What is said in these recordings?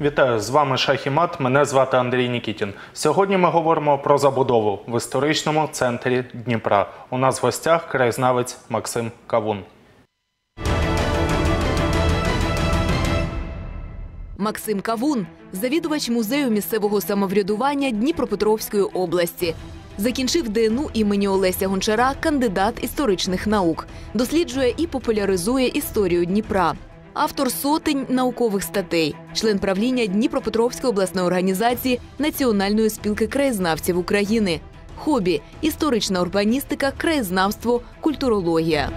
Вітаю, з вами «Шах і мат», мене звати Андрій Нікітін. Сьогодні ми говоримо про забудову в історичному центрі Дніпра. У нас в гостях краєзнавець Максим Кавун. Максим Кавун – завідувач музею місцевого самоврядування Дніпропетровської області. Закінчив ДНУ імені Олеся Гончара, кандидат історичних наук. Досліджує і популяризує історію Дніпра. Автор сотень наукових статей, член правління Дніпропетровської обласної організації Національної спілки краєзнавців України. Хобі – історична урбаністика, краєзнавство, культурологія.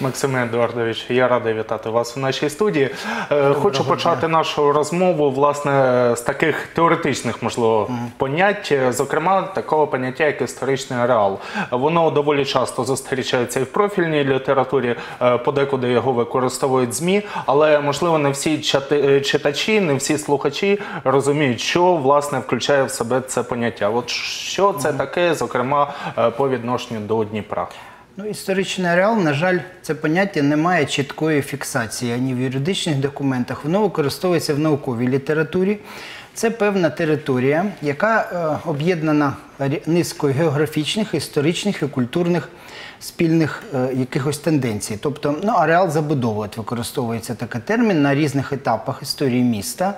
Максиме Едуардовичу, я радий вітати вас в нашій студії. Хочу почати нашу розмову, власне, з таких теоретичних, можливо, понять, зокрема, такого поняття, як історичний ареал. Воно доволі часто зустрічається і в профільній літературі, подекуди його використовують ЗМІ, але, можливо, не всі читачі, не всі слухачі розуміють, що, власне, включає в себе це поняття. От що це таке, зокрема, по відношенню до Дніпра? Історичний ареал, на жаль, це поняття не має чіткої фіксації ані в юридичних документах. Воно використовується в науковій літературі. Це певна територія, яка об'єднана низкою географічних, історичних і культурних спільних якихось тенденцій. Тобто ареал забудови, використовується такий термін, на різних етапах історії міста.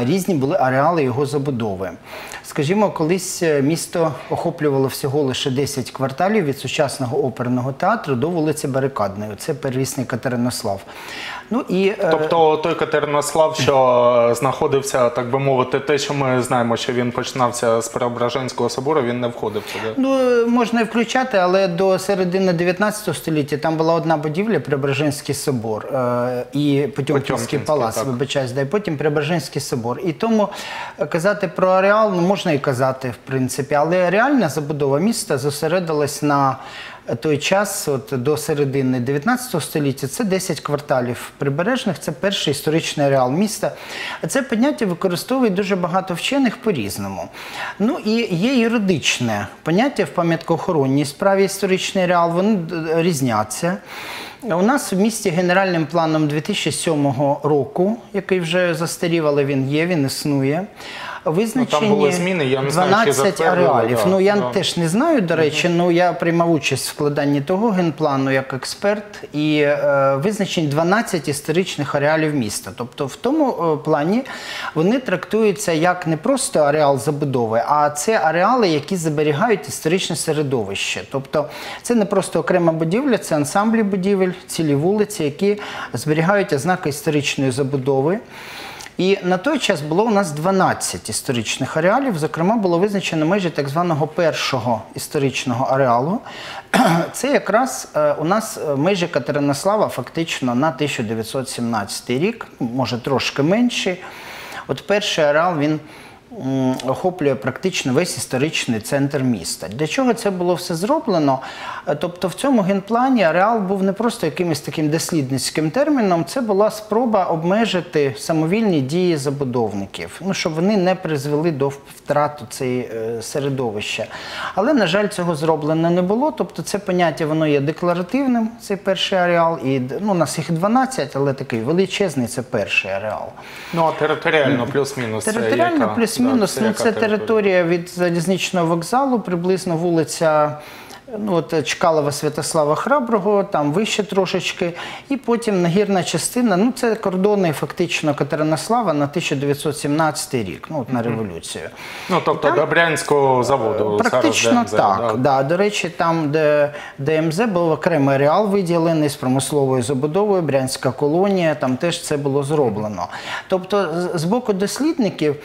Різні були ареали його забудови. Скажімо, колись місто охоплювало всього лише 10 кварталів від сучасного оперного театру до вулиці Барикадної. Це первісний Катеринослав. Тобто той Катеринослав, що знаходився, так би мовити, те, що ми знаємо, що він починався з Преображенського собору, він не входив туди? Можна і включати, але до середини 19 століття там була одна будівля – Преображенський собор і Потьомкінський палац, вибачаюсь, потім Преображенський собор. І тому казати про ареал можна і казати, в принципі, але реальна забудова міста зосередилась на той час, до середини 19 століття, це 10 кварталів прибережних, це перший історичний ареал міста. Це поняття використовують дуже багато вчених по-різному. І є юридичне поняття в пам'яткоохоронній справі історичний ареал, вони різняться. У нас в місті генеральним планом 2007 року, який вже застарів, але він є, він існує, визначені 12 ареалів. Я теж не знаю, до речі, але я приймав участь в складанні того генплану як експерт і визначені 12 історичних ареалів міста. Тобто в тому плані вони трактуються як не просто ареал забудови, а це ареали, які зберігають історичне середовище. Тобто це не просто окрема будівля, це ансамблі будівель, цілі вулиці, які зберігають ознаки історичної забудови. І на той час було у нас 12 історичних ареалів, зокрема, було визначено межі так званого першого історичного ареалу. Це якраз у нас межі Катеринослава фактично на 1917 рік, може трошки менші. От перший ареал, він охоплює практично весь історичний центр міста. Для чого це було все зроблено? Тобто в цьому генплані ареал був не просто якимось таким дослідницьким терміном, це була спроба обмежити самовільні дії забудовників, щоб вони не призвели до втрати цього середовища. Але, на жаль, цього зроблено не було, тобто це поняття, воно є декларативним, цей перший ареал, і у нас їх 12, але такий величезний це перший ареал. А територіально плюс-мінус це яка? Територіально плюс-мінус, це територія від залізничного вокзалу, приблизно вулиця Чкалова Святослава Храброго, там вище трошечки, і потім Нагірна частина, це кордони фактично Катеринослава на 1917 рік, на революцію. Тобто до Брянського заводу. Практично так. До речі, там де ДМЗ був окремий ареал виділений з промисловою забудовою, Брянська колонія, там теж це було зроблено. Тобто з боку дослідників,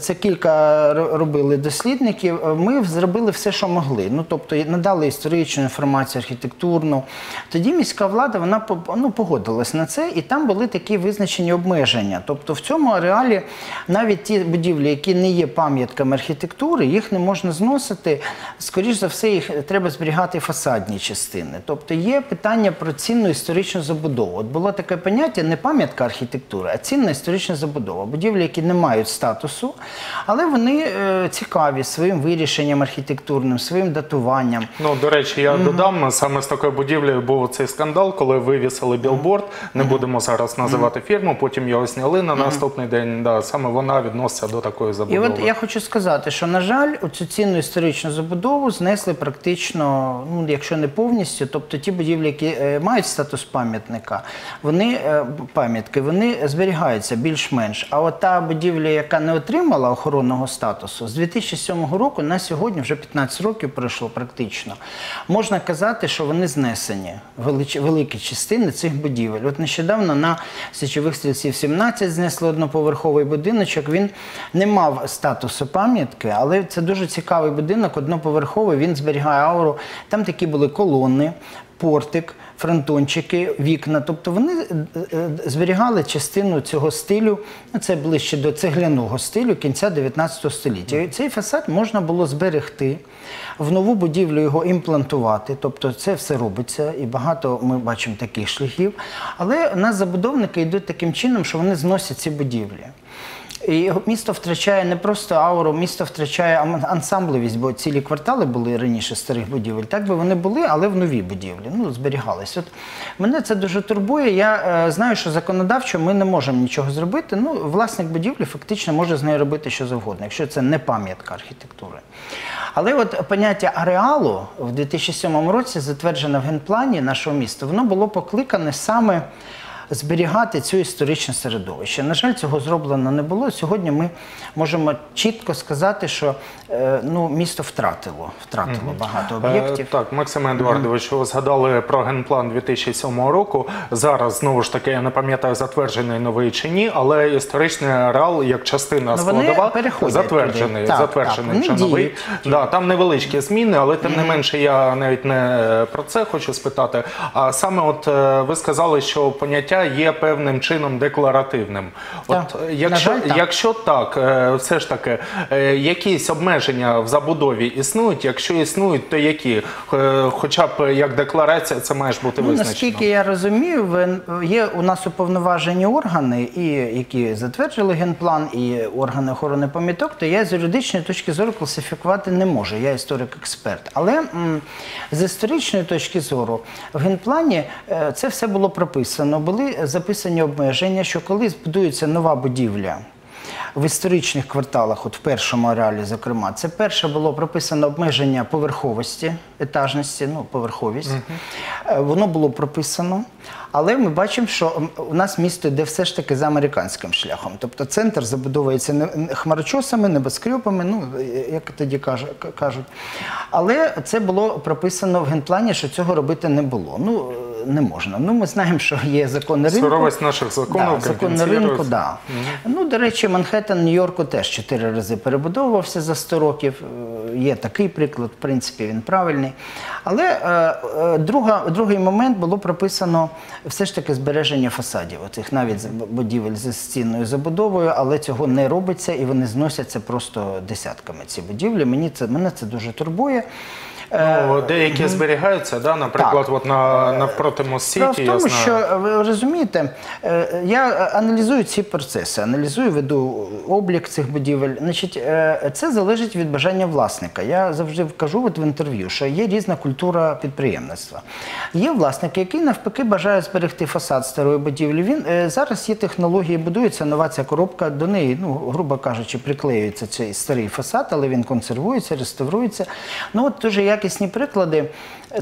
це кілька робили дослідників, ми зробили все, що могли, тобто надали історичну інформацію, архітектурну. Тоді міська влада, вона, погодилась на це, і там були такі визначені обмеження. Тобто в цьому ареалі навіть ті будівлі, які не є пам'ятками архітектури, їх не можна зносити. Скоріш за все, їх треба зберігати фасадні частини. Тобто є питання про цінну історичну забудову. От було таке поняття не пам'ятка архітектури, а цінна історична забудова. Будівлі, які не мають статусу, але вони цікаві своїм вирішенням архітектурним, своїм датуванням. Ну, до речі, я додам, саме з такою будівлею був цей скандал, коли вивісили білборд, не будемо зараз називати фірму, потім його зняли на наступний день. Да, саме вона відноситься до такої забудови. І от я хочу сказати, що, на жаль, оцю цінну історичну забудову знесли практично, ну, якщо не повністю, тобто ті будівлі, які мають статус пам'ятника, вони, вони зберігаються більш-менш. А от та будівля, яка не отримала охоронного статусу, з 2007 року на сьогодні, вже 15 років пройшло практично, можна казати, що вони знесені, великі частини цих будівель. От нещодавно на Січових Стрільців 17 знесли одноповерховий будиночок, він не мав статусу пам'ятки, але це дуже цікавий будинок, одноповерховий, він зберігає ауру, там такі були колони, портик, фронтончики, вікна. Тобто вони зберігали частину цього стилю, це ближче до цегляного стилю кінця 19 століття. І цей фасад можна було зберегти, в нову будівлю його імплантувати. Тобто це все робиться, і багато ми бачимо таких шляхів. Але у нас забудовники йдуть таким чином, що вони зносять ці будівлі. І місто втрачає не просто ауру, місто втрачає ансамблевість, бо цілі квартали були раніше старих будівель. Так би вони були, але в новій будівлі, ну, зберігались. От мене це дуже турбує, я знаю, що законодавчо ми не можемо нічого зробити, ну, власник будівлі фактично може з нею робити що завгодно, якщо це не пам'ятка архітектури. Але от поняття ареалу в 2007 році, затверджене в генплані нашого міста, воно було покликане саме зберігати цю історичне середовище. На жаль, цього зроблено не було. Сьогодні ми можемо чітко сказати, що місто втратило багато об'єктів. Так, Максим Едуардович, ви згадали про генплан 2007 року. Зараз, знову ж таки, я не пам'ятаю, затверджений новий чи ні, але історичний ареал, як частина складова, затверджений вже новий. Там невеличкі зміни, але тим не менше я навіть не про це хочу спитати. А саме от ви сказали, що поняття є певним чином декларативним. От, якщо так, все ж таки, якісь обмеження в забудові існують? Якщо існують, то які? Хоча б як декларація це має бути визначено. Наскільки я розумію, є у нас уповноважені органи, які затверджили генплан, і органи охорони пам'яток, то я з юридичної точки зору класифікувати не можу. Я історик-експерт. Але з історичної точки зору в генплані це все було прописано. Були записані обмеження, що коли збудується нова будівля в історичних кварталах, от в першому ареалі, зокрема, це перше було прописано обмеження поверховості, етажності, ну, поверховість. Воно було прописано. Але ми бачимо, що у нас місто йде все ж таки за американським шляхом. Тобто центр забудовується не хмарочосами, небоскребами, ну, як тоді кажуть. Але це було прописано в генплані, що цього робити не було. Ну, не можна. Ну, ми знаємо, що є закони ринку. Суровість наших законів. Закони ринку, так. Ну, до речі, Манхеттен Нью-Йорку теж 4 рази перебудовувався за 100 років. Є такий приклад, в принципі, він правильний. Але другий момент було прописано все ж таки збереження фасадів, оцих навіть будівель з цінною забудовою, але цього не робиться і вони зносяться просто десятками, ці будівлі. Мене це дуже турбує. Деякі зберігаються, наприклад, навпроти Москіті, я знаю. Ви розумієте, я аналізую ці процеси, веду облік цих будівель. Це залежить від бажання власника. Я завжди кажу в інтерв'ю, що є різна культура підприємництва. Є власники, які навпаки бажають зберегти фасад старої будівлі. Зараз є технології, будується нова ця коробка, до неї, грубо кажучи, приклеюється цей старий фасад, але він консервується, реставрується. Ну от дуже якісні приклади.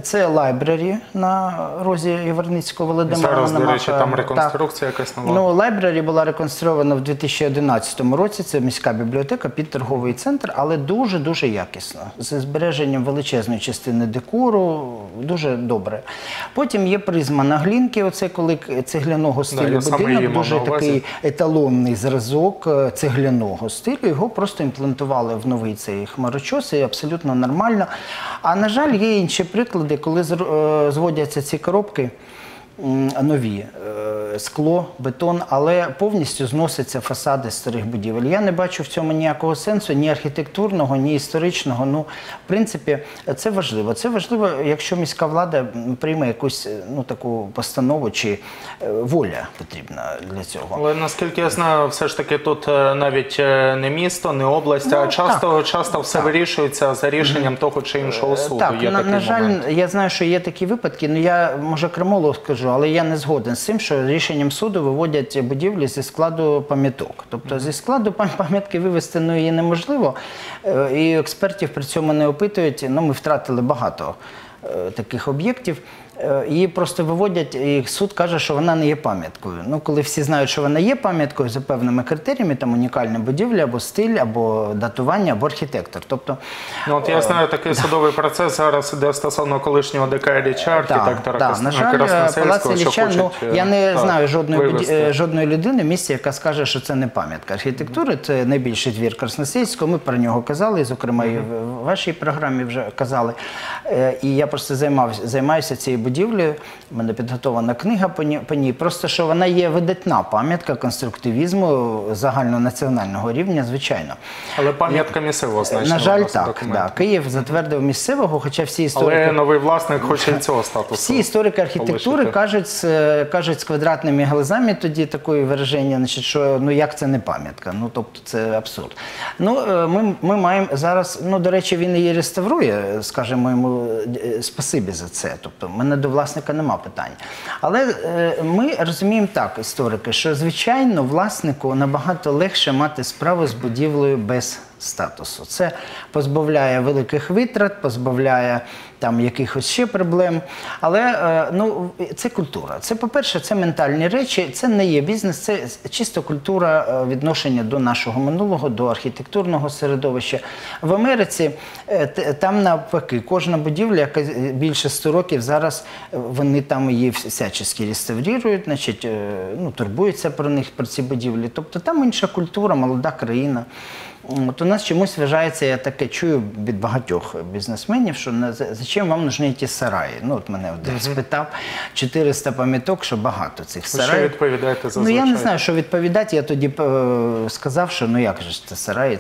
Це лайбрарі на розі Яворницького Володимира Мономаха. Зараз, до речі, там реконструкція якась нова. Ну, лайбрарі була реконструйована в 2011 році. Це міська бібліотека під торговий центр, але дуже-дуже якісно. З збереженням величезної частини декору. Дуже добре. Потім є призма на Глінки. Оце коли цегляного стилю будинок. Дуже такий еталонний зразок цегляного стилю. Його просто імплантували в новий цей хмарочос і абсолютно нормально. А на жаль, є інші приклади, коли зводяться ці коробки нові, скло, бетон, але повністю зносяться фасади старих будівель. Я не бачу в цьому ніякого сенсу, ні архітектурного, ні історичного. Ну, в принципі, це важливо. Це важливо, якщо міська влада прийме якусь таку постанову, чи воля потрібна для цього. Але, наскільки я знаю, все ж таки тут навіть не місто, не область, а часто все вирішується за рішенням того чи іншого суду. Так, на жаль, я знаю, що є такі випадки, але я, може, крамолов скажу, але я не згоден з тим, що рішенням суду виводять будівлі зі складу пам'яток. Тобто зі складу пам'ятки вивести її неможливо, і експертів при цьому не опитують. Ми втратили багато таких об'єктів. Її просто виводять, і суд каже, що вона не є пам'яткою. Ну, коли всі знають, що вона є пам'яткою за певними критеріями, там унікальна будівля, або стиль, або датування, або архітектор. Тобто... Ну, от я знаю, такий судовий процес зараз іде стосовно колишнього ДК Ілліча, архітектора Красносельського, що хочуть... Я не знаю жодної людини в місті, яка скаже, що це не пам'ятка архітектури, це найбільший твір Красносельського, ми про нього казали, зокрема, і в вашій програмі вже казали. І я просто займаюся цією будівлею. У мене підготована книга по ній. Просто, що вона є видатна пам'ятка конструктивізму загальнонаціонального рівня, звичайно. Але пам'ятка місцевого значення. На жаль, так. Київ затвердив місцевого, хоча всі історики... Але новий власник хоче цього статусу. Всі історики архітектури кажуть з квадратними глазами тоді таке вираження, що як це не пам'ятка. Ну, тобто, це абсурд. Ну, ми маємо зараз... Ну, до речі, він її реставрує, скажемо йому спасибі за це. Тобто, мене до власника нема питань. Але ми розуміємо так, історики, що, звичайно, власнику набагато легше мати справу з будівлею без статусу. Це позбавляє великих витрат, позбавляє якихось ще проблем. Але це культура. Це, по-перше, це ментальні речі, це не є бізнес, це чисто культура відношення до нашого минулого, до архітектурного середовища. В Америці там навпаки, кожна будівля, яка більше 100 років зараз, вони там її всячески реставрують, турбуються про них, про ці будівлі. Тобто там інша культура, молода країна. От у нас чомусь вважається, я таке чую від багатьох бізнесменів, що зачем вам нужні ті сараї? Ну, от мене один спитав, 400 пам'яток, що багато цих сараїв. Що відповідаєте зазвичай? Ну, я не знаю, що відповідати. Я тоді сказав, що, ну, як же це сараї,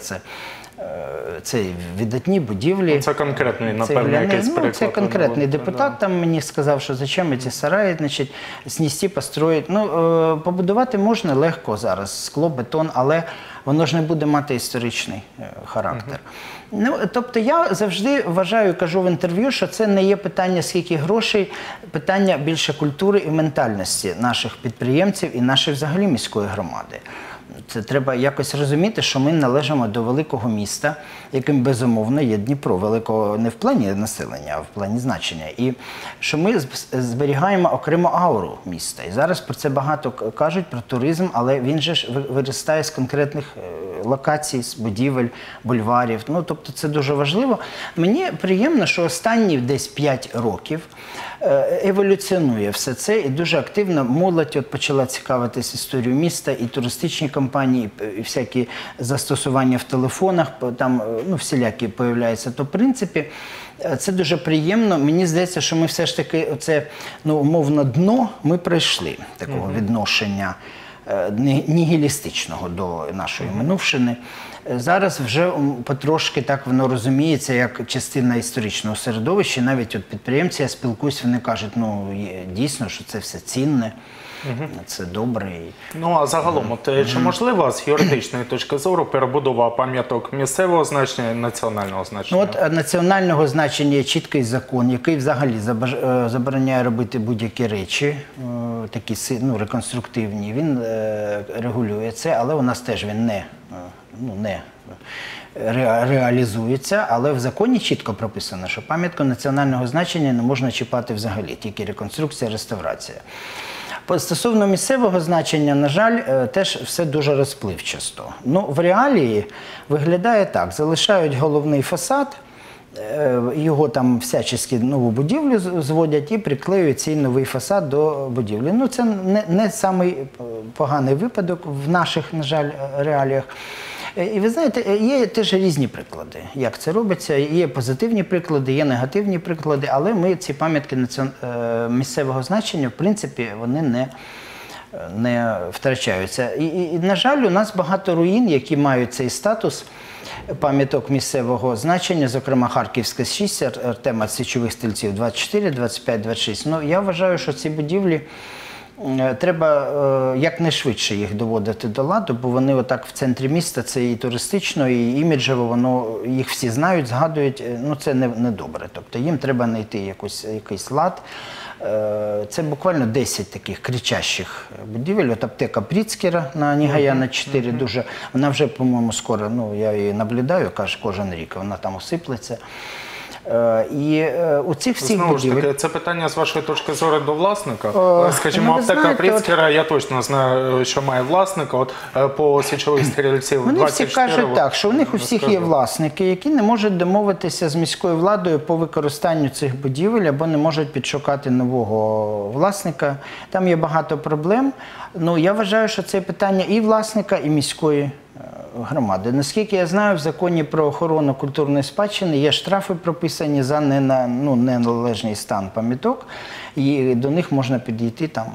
це видатні будівлі. Це конкретний, напевно, якийсь приклад. Це конкретний депутат там мені сказав, що зачем ці сараї, значить, снести, построїти. Ну, побудувати можна легко зараз, скло, бетон, але воно ж не буде мати історичний характер. Тобто я завжди вважаю, кажу в інтерв'ю, що це не є питання, скільки грошей, питання більше культури і ментальності наших підприємців і нашої взагалі міської громади. Це треба якось розуміти, що ми належимо до великого міста, яким, безумовно, є Дніпро. Великого не в плані населення, а в плані значення. І що ми зберігаємо окрему ауру міста. І зараз про це багато кажуть, про туризм, але він же ж виростає з конкретних локацій, з будівель, бульварів. Ну, тобто це дуже важливо. Мені приємно, що останні десь 5 років еволюціонує все це. І дуже активно молодь почала цікавитись історією міста, і туристичні компанії, і всякі застосування в телефонах, там всілякі появляються. То, в принципі, це дуже приємно. Мені здається, що ми все ж таки оце, умовно, дно ми пройшли такого відношення нігілістичного до нашої минувшини. Зараз вже потрошки так воно розуміється, як частина історичного середовища. Навіть от підприємці, я спілкуюсь, вони кажуть, ну, дійсно, що це все цінне, це добре. Ну, а загалом, чи можлива з юридичної точки зору перебудова пам'яток місцевого значення і національного значення? От національного значення є чіткий закон, який взагалі забороняє робити будь-які речі, такі, реконструктивні. Він регулює це, але у нас теж він не реалізується, але в законі чітко прописано, що пам'ятку національного значення не можна чіпати взагалі, тільки реконструкція, реставрація. Стосовно місцевого значення, на жаль, теж все дуже розпливчасто. Ну, в реалії виглядає так, залишають головний фасад, його там всячески нову будівлю зводять і приклеюють цей новий фасад до будівлі. Ну, це не самий поганий випадок в наших, на жаль, реаліях. І ви знаєте, є теж різні приклади, як це робиться. Є позитивні приклади, є негативні приклади, але ми ці пам'ятки місцевого значення, в принципі, вони не втрачаються. І, на жаль, у нас багато руїн, які мають цей статус пам'яток місцевого значення, зокрема Харківське 6, Артема Січових Стрільців 24, 25, 26. Ну, я вважаю, що ці будівлі треба якнайшвидше їх доводити до ладу, бо вони отак в центрі міста, це і туристично, і іміджево, воно, їх всі знають, згадують, ну це недобре. Тобто їм треба знайти якийсь лад. Це буквально 10 таких кричащих будівель. От аптека Пріцкера на Ніягана 4, дуже, вона вже, по-моєму, скоро, ну я її наблюдаю, кажу, кожен рік, вона там осиплеться. І у цих всіх знову ж таки, це питання з вашої точки зору до власника. Скажімо, аптека Пріцкера, я точно знаю, що має власника. От по Січових Стрільців 24. Вони всі кажуть так, що у них у всіх є власники, які не можуть домовитися з міською владою по використанню цих будівель, або не можуть підшукати нового власника. Там є багато проблем. Ну, я вважаю, що це питання і власника, і міської громади. Наскільки я знаю, в законі про охорону культурної спадщини є штрафи прописані за неналежний стан пам'яток, і до них можна підійти, там,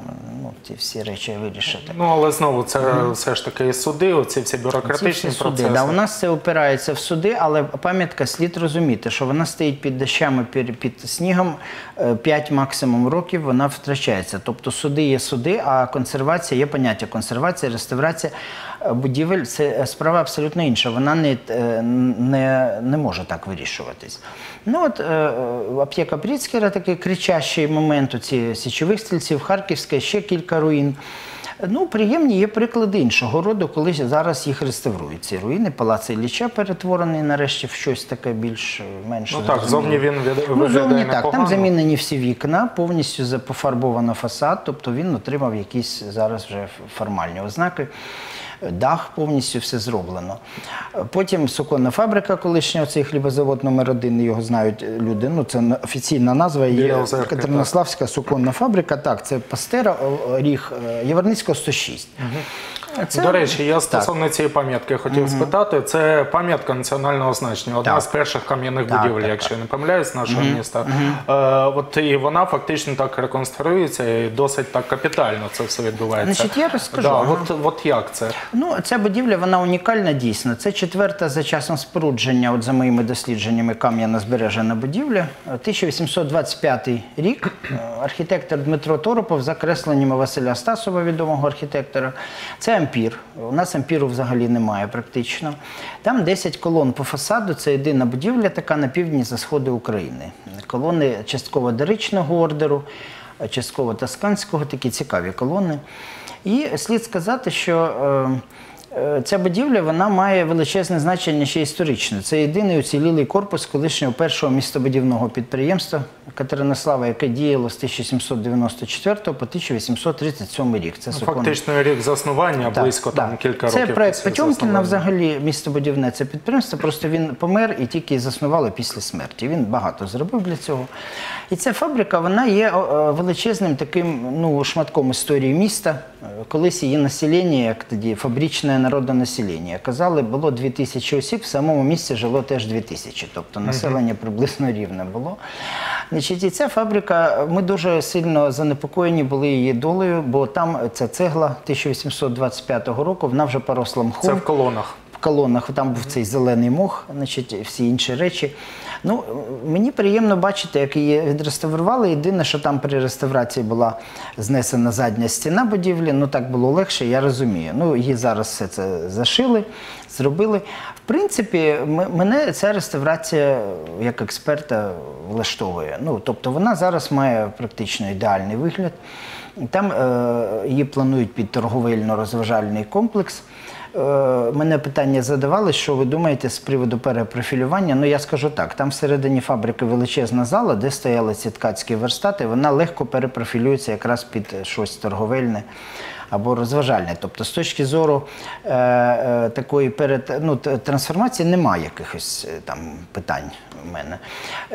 ну, ці всі речі вирішити. Ну, але знову, це все ж таки суди, оці всі бюрократичні процеси. Да, у нас це опирається в суди, але пам'ятка, слід розуміти, що вона стоїть під дощами, під снігом 5 максимум років, вона втрачається. Тобто суди є суди, а консервація, є поняття консервація, реставрація будівель, це справа абсолютно інша, вона не може так вирішуватись. Ну от аптека Пріцкера, такий кричащий момент, оці Січових Стрільців, Харківське, ще кілька руїн. Ну, приємні є приклади іншого роду, коли зараз їх реставрують, ці руїни. Палац Ілліча перетворений нарешті в щось таке більш-менш. Ну так, зовні він виглядає непогано. Там замінені всі вікна, повністю пофарбовано фасад, тобто він отримав якісь зараз вже формальні ознаки. Дах повністю все зроблено. Потім суконна фабрика колишня, оцей хлібозавод №1, його знають люди, ну це офіційна назва, є Катеринославська Суконна фабрика, так, це Пастера, ріг Яворницького 106. Це... До речі, я стосовно цієї пам'ятки хотів спитати. Це пам'ятка національного значення, одна з перших кам'яних будівель, якщо я не помиляюсь, нашого міста. От і вона фактично так реконструюється і досить так капітально це все відбувається. Значить, я розкажу. Да, от як це? Ну, ця будівля, вона унікальна дійсно. Це 4-та за часом спорудження, от за моїми дослідженнями, кам'яна збережена будівля. 1825 рік архітектор Дмитро Торопов, за кресленнями Василя Стасова, відомого архітектора. Це ампір. У нас ампіру взагалі немає практично. Там 10 колон по фасаду, це єдина будівля така на півдні за сходи України. Колони частково доричного ордеру, частково тосканського, такі цікаві колони. І слід сказати, що ця будівля, вона має величезне значення ще історичне. Це єдиний уцілілий корпус колишнього першого містобудівного підприємства Катеринослава, яке діяло з 1794 по 1837 рік. Це фактично рік заснування, близько там кілька років. Це проєкт Потьомкіна, взагалі містобудівне це підприємство, просто він помер і тільки заснувало після смерті. Він багато зробив для цього. І ця фабрика, вона є величезним таким, ну, шматком історії міста. Колись її населення, як тоді фабричне народонаселення, казали, було 2000 осіб, в самому місті жило теж 2000, тобто населення приблизно рівне було. Значить, і ця фабрика, ми дуже сильно занепокоєні були її долею, бо там ця цегла 1825 року, вона вже поросла мхом. Це в колонах. В колонах, там був цей зелений мох, значить, всі інші речі. Ну, мені приємно бачити, як її відреставрували. Єдине, що там при реставрації була знесена задня стіна будівлі, ну так було легше, я розумію. Ну, її зараз все це зашили, зробили. В принципі, мене ця реставрація як експерта влаштовує. Ну, тобто вона зараз має практично ідеальний вигляд. Там її планують під торговельно-розважальний комплекс. Мене питання задавали, що ви думаєте з приводу перепрофілювання. Ну, я скажу так, там всередині фабрики величезна зала, де стояли ці ткацькі верстати, вона легко перепрофілюється якраз під щось торговельне або розважальне. Тобто, з точки зору такої трансформації немає якихось там питань в мене.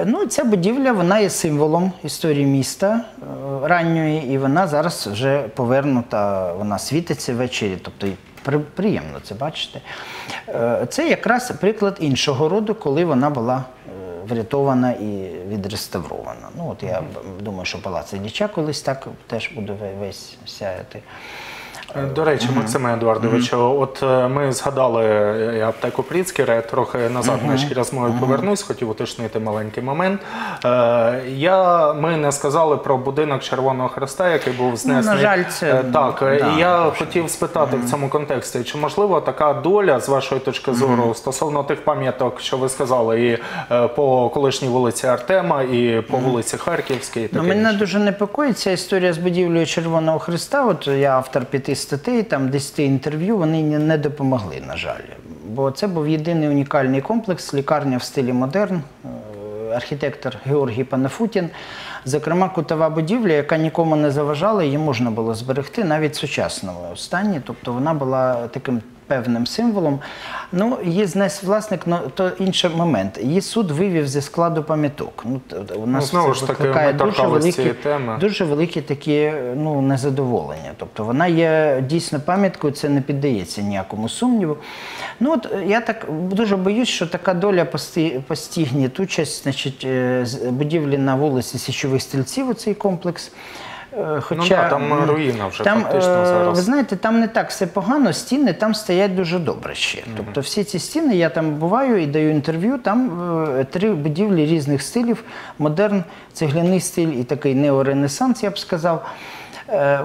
Ну, ця будівля, вона є символом історії міста ранньої, і вона зараз вже повернута, вона світиться ввечері, тобто приємно це бачити. Це якраз приклад іншого роду, коли вона була врятована і відреставрована. Ну, от я думаю, що палац Ілліча колись так теж буде весь сяяти. До речі, Максиме Едуардовичу, от ми згадали аптеку Пріцкера, я трохи назад в нашій розмові повернусь, хотів уточнити маленький момент. Ми не сказали про будинок Червоного Христа, який був знесений. На жаль, це... Так, і я хотів спитати в цьому контексті, чи можливо така доля, з вашої точки зору, стосовно тих пам'яток, що ви сказали, і по колишній вулиці Артема, і по вулиці Харківській? Мене дуже непокоїть ця історія з будівлею Червоного Христа. От я автор 5 статей, там 10 інтерв'ю, вони не допомогли, на жаль. Бо це був єдиний унікальний комплекс, лікарня в стилі модерн, архітектор Георгій Панафутін. Зокрема, кутова будівля, яка нікому не заважала, її можна було зберегти навіть в сучасному стані. Тобто вона була таким певним символом. Ну, її знес власник, то інший момент. Її суд вивів зі складу пам'яток. У нас це викликає дуже великі такі незадоволення. Тобто вона є дійсно пам'яткою, це не піддається ніякому сумніву. Ну, от я так дуже боюсь, що така доля постигне участь, значить, будівлі на вулиці Січових Стрільців у цей комплекс. Ну так, там руїна вже фактично зараз. Ви знаєте, там не так все погано, стіни там стоять дуже добре ще. Тобто всі ці стіни, я там буваю і даю інтерв'ю, там 3 будівлі різних стилів, модерн, цегляний стиль і такий неоренесанс, я б сказав.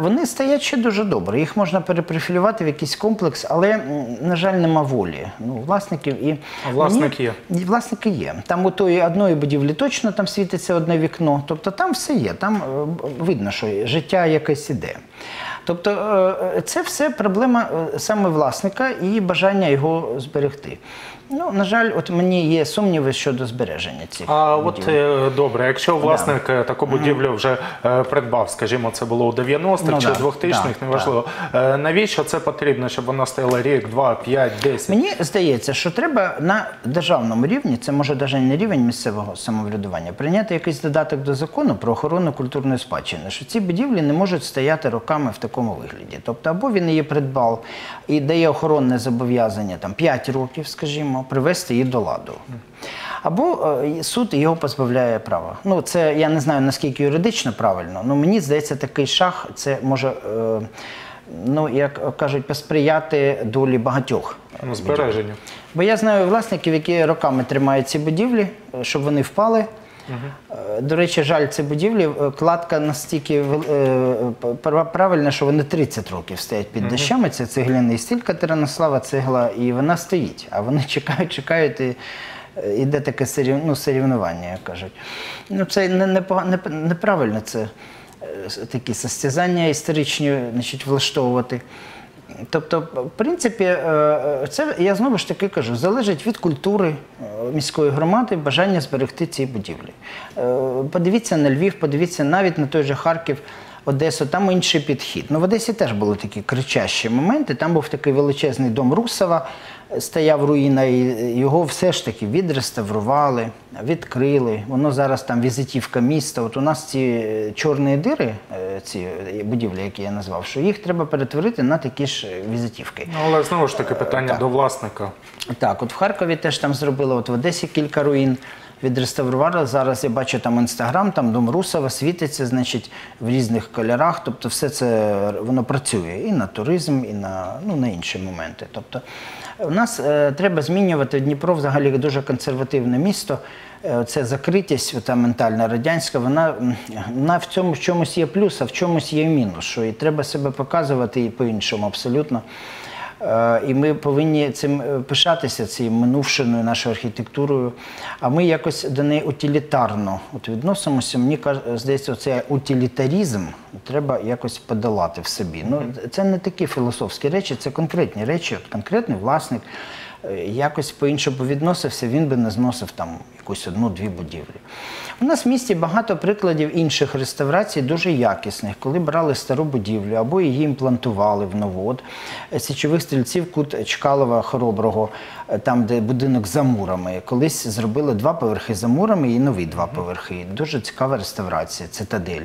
Вони стоять ще дуже добре, їх можна перепрофілювати в якийсь комплекс, але, на жаль, нема волі власників. А власники є? Власники є. Там у тої одної будівлі точно, там світиться одне вікно, тобто там все є, там видно, що життя якесь іде. Тобто це все проблема саме власника і бажання його зберегти. Ну, на жаль, от мені є сумніви щодо збереження цих будівель. А от, добре, якщо власник таку будівлю вже придбав, скажімо, це було у 90-х чи 2000-х, неважливо, навіщо це потрібно, щоб вона стояла рік, 2, 5, 10? Мені здається, що треба на державному рівні, це може навіть не рівень місцевого самоврядування, прийняти якийсь додаток до закону про охорону культурної спадщини, що ці будівлі не можуть стояти роками в такому вигляді. Тобто, або він її придбав і дає охоронне зобов'язання, там, 5 років, скажімо, привести її до ладу. Або суд його позбавляє права. Ну, це, я не знаю, наскільки юридично правильно, але мені здається, такий шаг, це може, ну, як кажуть, посприяти долі багатьох. Збереженню. Бо я знаю власників, які роками тримають ці будівлі, щоб вони впали. До речі, жаль, ці будівлі, кладка настільки правильна, що вони 30 років стоять під дощами, це цегляний стиль Катеринослава, цегла, і вона стоїть, а вони чекають, чекають, і йде таке соревнування, як кажуть. Ну, це неправильно, це такі состязання історичні, значить, влаштовувати. Тобто, в принципі, це, я знову ж таки кажу, залежить від культури міської громади бажання зберегти ці будівлі. Подивіться на Львів, подивіться навіть на той же Харків, Одесу, там інший підхід. Ну, в Одесі теж були такі кричащі моменти, там був такий величезний дом Русова, стояв руїна, і його все ж таки відреставрували, відкрили. Воно зараз там візитівка міста. От у нас ці чорні діри, ці будівлі, які я назвав, що їх треба перетворити на такі ж візитівки. Але знову ж таки питання до власника. Так, от в Харкові теж там зробили, от в Одесі кілька руїн відреставрували. Зараз я бачу там Інстаграм, там дом Русова світиться, значить, в різних кольорах. Тобто все це, воно працює і на туризм, і на інші моменти. Тобто у нас треба змінювати. Дніпро взагалі дуже консервативне місто. Це закритість, ота ментальна радянська, вона в цьому в чомусь є плюс, а в чомусь є мінус. Що і треба себе показувати і по-іншому абсолютно. І ми повинні цим пишатися, цією минувшиною нашою архітектурою. А ми якось до неї утилітарно відносимося. Мені здається, цей утилітаризм треба якось подолати в собі. Це не такі філософські речі, це конкретні речі. Конкретний власник якось по-іншому відносився, він би не зносив там якусь 1-2 будівлі. У нас в місті багато прикладів інших реставрацій, дуже якісних, коли брали стару будівлю або її імплантували в нову. От Січових Стрільців, кут Чкалова, Хороброго, там, де будинок за мурами. Колись зробили два поверхи за мурами і нові два поверхи. Дуже цікава реставрація, цитадель.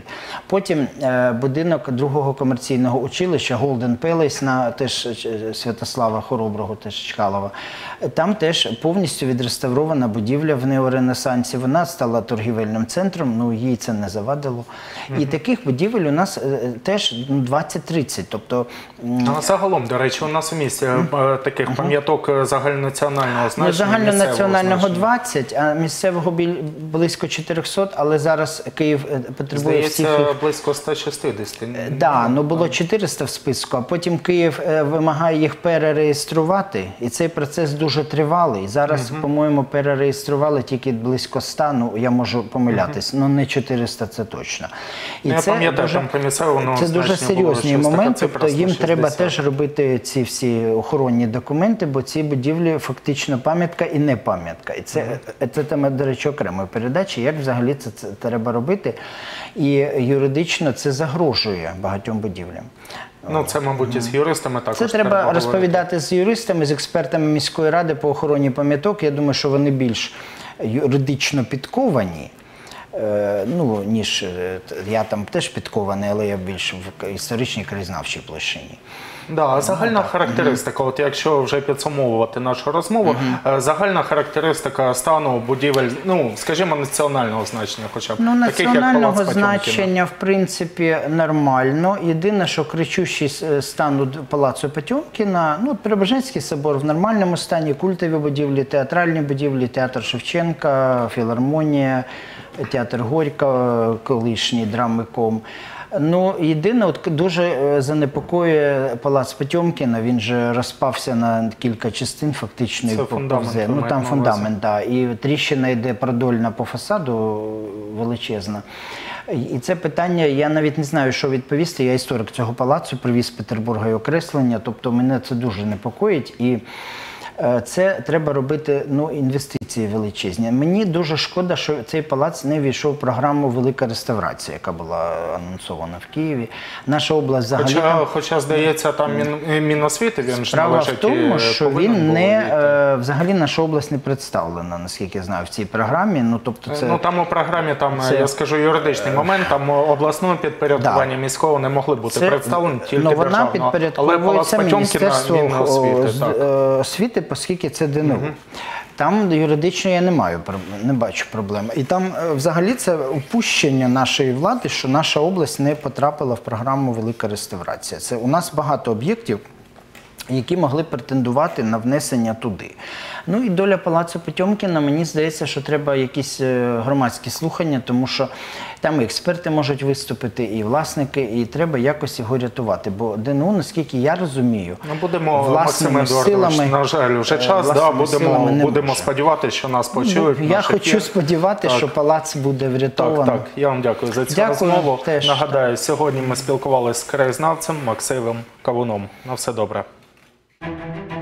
Потім будинок другого комерційного училища, Голден Пелес, на теж Святослава Хороброго, теж Чкалова. Там теж повністю відреставрована будівля в неоренесансі. Вона стала торгівельним центром, ну їй це не завадило. І таких будівель у нас теж 20-30, тобто… Загалом, до речі, у нас у місті таких пам'яток загальнонаціонального значення. Загальнонаціонального 20, а місцевого близько 400, але зараз Київ потребує всіх… Здається, близько 160. Так, ну було 400 в списку, а потім Київ вимагає їх перереєструвати, і цей процес дуже тривалий. Зараз, по-моєму, перереєстрували тільки близько 100, ну я можу помилятись, ну не 400 це точно. Я пам'ятаю, там по місцевому значенню було 600, а це дуже серйозний момент, тобто їм треба теж робити ці всі охоронні документи, бо ці будівлі фактично пам'ятка і не пам'ятка. І це тема, до речі, окремої передачі, як взагалі це треба робити. І юридично це загрожує багатьом будівлям. Ну, це, мабуть, і з юристами також. Це треба розповідати з юристами, з експертами міської ради по охороні пам'яток. Я думаю, що вони більш юридично підковані. Ну, ніж я там теж підкований, але я більш в історичній краєзнавчій площині. Так, загальна характеристика, от якщо вже підсумовувати нашу розмову, загальна характеристика стану будівель, ну, скажімо, національного значення хоча б, таких як Палац Потьомкіна. Ну, національного значення, в принципі, нормально. Єдине, що кричущий стан Палацу Потьомкіна, ну, Преображенський собор в нормальному стані, культові будівлі, театральні будівлі, театр Шевченка, філармонія, театр Горького, колишній драмиком. Ну, єдине, дуже занепокоює Палац Потьомкіна, він же розпався на кілька частин фактично. Це фундамент. Ну, там фундамент, так. І тріщина йде продольна по фасаду, величезна. І це питання, я навіть не знаю, що відповісти, я історик цього палацу, привіз з Петербурга і окреслення, тобто мене це дуже непокоїть. І це треба робити, ну, інвестиції величезні. Мені дуже шкода, що цей палац не ввійшов в програму «Велика реставрація», яка була анонсована в Києві. Наша область взагалі… Хоча, здається, там Міносвіти, він ж належить і повинен був увійти. Справа в тому, що він не… Взагалі наша область не представлена, наскільки я знаю, в цій програмі. Ну, там у програмі, я скажу, юридичний момент, там обласного підпорядкування міського не могли бути представлені, тільки державного. Але Палац Потьомкіна Міносвіти, оскільки це ДНУ. Там юридично я не бачу проблем. І там взагалі це упущення нашої влади, що наша область не потрапила в програму «Велика реставрація». У нас багато об'єктів, які могли претендувати на внесення туди. Ну і доля Палацу Потьомкіна, мені здається, що треба якісь громадські слухання, тому що там і експерти можуть виступити, і власники, і треба якось його рятувати. Бо ДНУ, наскільки я розумію, власними силами… На жаль, вже час, будемо сподіватися, що нас почують. Я хочу сподіватися, що палац буде врятований. Так, я вам дякую за цю розмову. Нагадаю, сьогодні ми спілкувалися з краєзнавцем Максимом Кавуном. На все добре. Thank you.